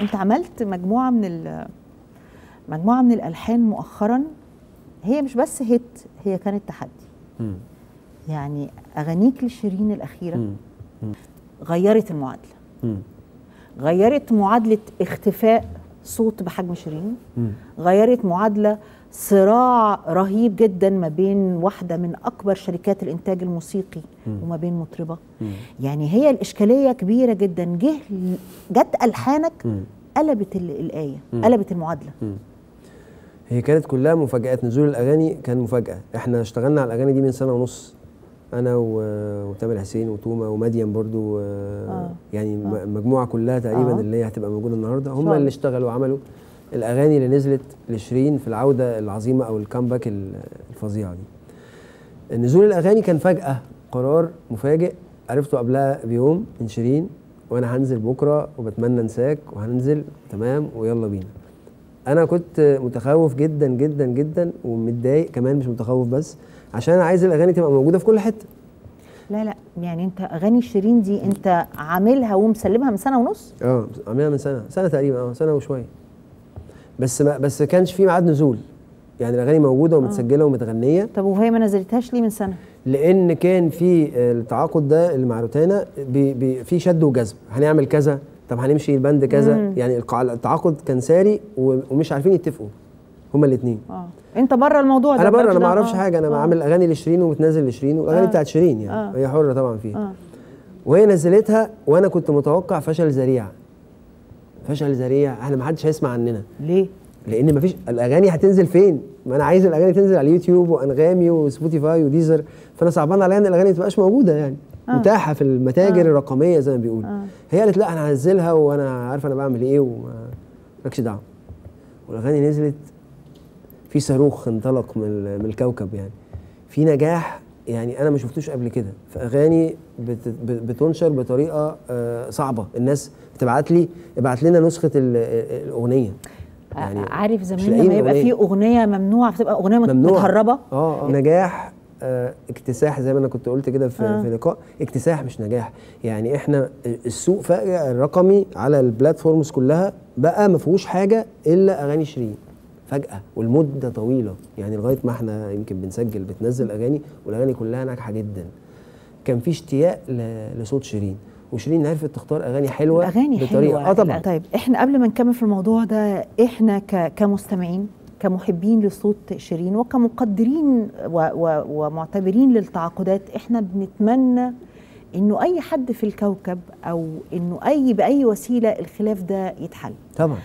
انت عملت مجموعة من الألحان مؤخرا، هي مش بس هيت، هي كانت تحدي. يعني أغانيك لشيرين الأخيرة غيرت المعادلة، غيرت معادلة اختفاء صوت بحجم شيرين، غيرت معادلة صراع رهيب جدا ما بين واحدة من أكبر شركات الإنتاج الموسيقي وما بين مطربة. يعني هي الإشكالية كبيرة جدا، جت ألحانك قلبت الآية، قلبت المعادلة. هي كانت كلها مفاجآت، نزول الأغاني كان مفاجأة. احنا اشتغلنا على الأغاني دي من سنة ونص، أنا وتامر حسين وتومة ومديم برضو، يعني المجموعة كلها تقريبا اللي هي هتبقى موجودة النهاردة هم اللي اشتغلوا وعملوا الأغاني اللي نزلت لشيرين في العودة العظيمة أو الكامباك الفظيعة دي. نزول الأغاني كان فجأة، قرار مفاجئ عرفته قبلها بيوم من شيرين، وأنا هنزل بكرة وبتمنى أنساك وهننزل تمام ويلا بينا. أنا كنت متخوف جدا جدا جدا ومتضايق كمان، مش متخوف بس عشان أنا عايز الأغاني تبقى موجودة في كل حتة. لا لا، يعني أنت أغاني شيرين دي أنت عاملها ومسلمها من سنة ونص؟ عاملها من سنة تقريبا، سنة وشوية. بس كانش في ميعاد نزول، يعني الأغاني موجودة ومتسجلة ومتغنية. طب وهي ما نزلتهاش ليه من سنة؟ لأن كان في التعاقد ده اللي مع روتانا في شد وجذب، هنعمل كذا، طب هنمشي البند كذا، يعني التعاقد كان ساري ومش عارفين يتفقوا هما الاثنين. انت بره الموضوع ده، انا بره، انا ما اعرفش حاجه، انا بعمل اغاني لشيرين وبتنزل لشيرين والاغاني بتاعت شيرين، يعني هي حره طبعا فيها. وهي نزلتها وانا كنت متوقع فشل ذريع، فشل ذريع، احنا ما حدش هيسمع عننا. ليه؟ لان ما فيش الاغاني، هتنزل فين؟ ما انا عايز الاغاني تنزل على اليوتيوب وانغامي وسبوتيفاي وديزر، فانا صعبان عليا ان الاغاني ما تبقاش موجوده، يعني متاحه في المتاجر الرقميه زي ما بيقولوا. هي قالت لا انا هنزلها وانا عارفه انا بعمل ايه ومالكش دعوه. والاغاني نزلت، في صاروخ انطلق من الكوكب، يعني في نجاح يعني انا ما شفتوش قبل كده في اغاني بتنشر بطريقه صعبه. الناس بتبعت لي، ابعت لنا نسخه الاغنيه، يعني عارف زمان لما يبقى في اغنيه ممنوعه بتبقى اغنيه متهربه. نجاح، اكتساح زي ما انا كنت قلت كده في لقاء، اكتساح مش نجاح. يعني احنا السوق فجأة الرقمي على البلاتفورمز كلها بقى ما فيهوش حاجه الا اغاني شيرين فجأة، والمده طويله، يعني لغايه ما احنا يمكن بنسجل بتنزل اغاني والاغاني كلها ناجحه جدا. كان في اشتياق لصوت شيرين، وشيرين عرفت تختار اغاني حلوه، اغاني بطريقه حلوة. طبعا. طيب احنا قبل ما نكمل في الموضوع ده، احنا كمستمعين كمحبين لصوت شيرين وكمقدرين ومعتبرين للتعاقدات، احنا بنتمنى انه اي حد في الكوكب او انه باي وسيله الخلاف ده يتحل. طبعا.